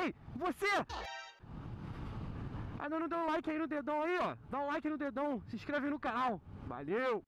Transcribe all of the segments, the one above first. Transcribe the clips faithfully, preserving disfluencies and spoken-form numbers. Ei, você! Ainda não deu um like aí no dedão aí, ó. Dá um like no dedão, se inscreve no canal. Valeu!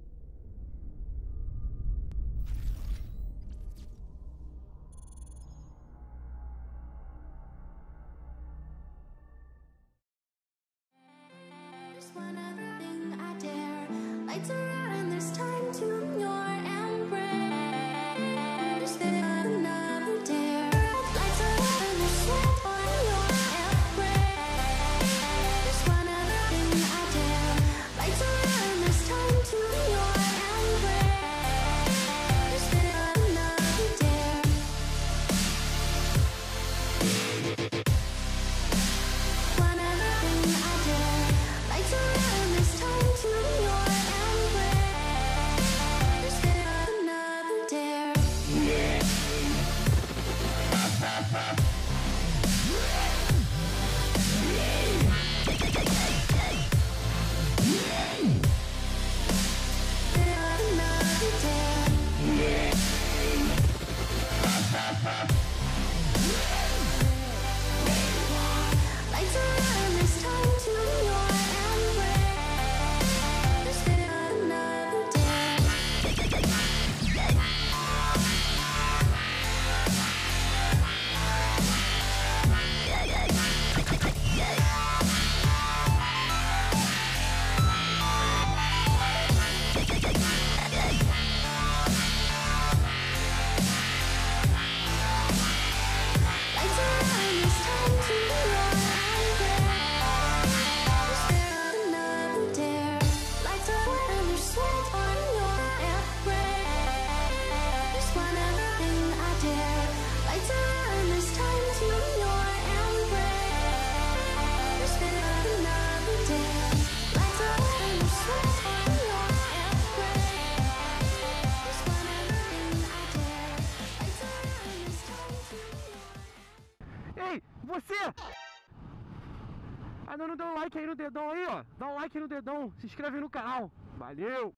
Você! Ainda não deu um like aí no dedão aí, ó. Dá um like no dedão, se inscreve no canal. Valeu!